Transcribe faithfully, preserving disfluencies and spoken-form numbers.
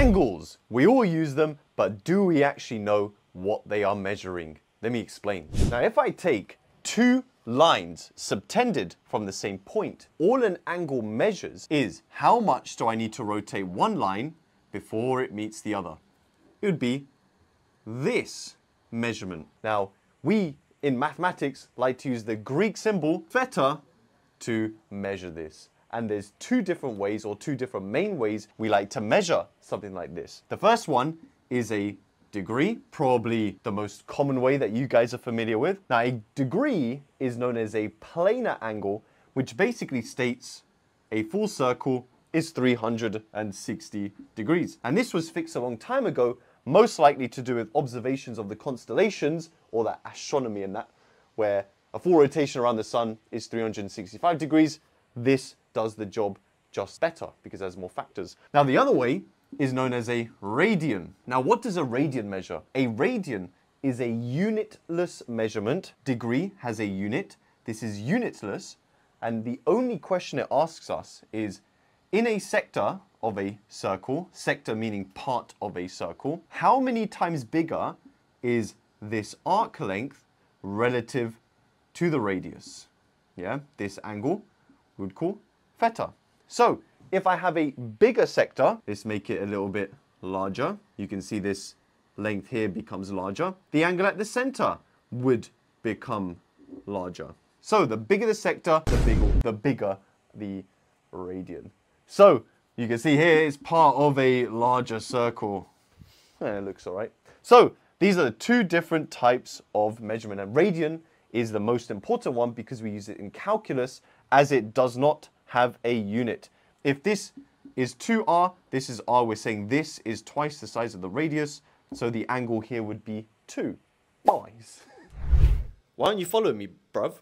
Angles. We all use them, but do we actually know what they are measuring? Let me explain. Now, if I take two lines subtended from the same point, all an angle measures is how much do I need to rotate one line before it meets the other? It would be this measurement. Now, we in mathematics like to use the Greek symbol theta to measure this. And there's two different ways, or two different main ways we like to measure something like this. The first one is a degree, probably the most common way that you guys are familiar with. Now, a degree is known as a planar angle, which basically states a full circle is three hundred sixty degrees. And this was fixed a long time ago, most likely to do with observations of the constellations, or that astronomy and that, where a full rotation around the sun is three hundred sixty-five degrees. This does the job just better because it has more factors. Now, the other way is known as a radian. Now, what does a radian measure? A radian is a unitless measurement. Degree has a unit. This is unitless. And the only question it asks us is, in a sector of a circle, sector meaning part of a circle, how many times bigger is this arc length relative to the radius? Yeah, this angle we would call theta. So if I have a bigger sector, let's make it a little bit larger. You can see this length here becomes larger. The angle at the center would become larger. So the bigger the sector, the bigger the, bigger the radian. So you can see here it's part of a larger circle. Eh, it looks all right. So these are the two different types of measurement, and radian is the most important one because we use it in calculus as it does not have a unit. If this is two r, this is r, we're saying this is twice the size of the radius, so the angle here would be two. Nice. Why aren't you following me, bruv?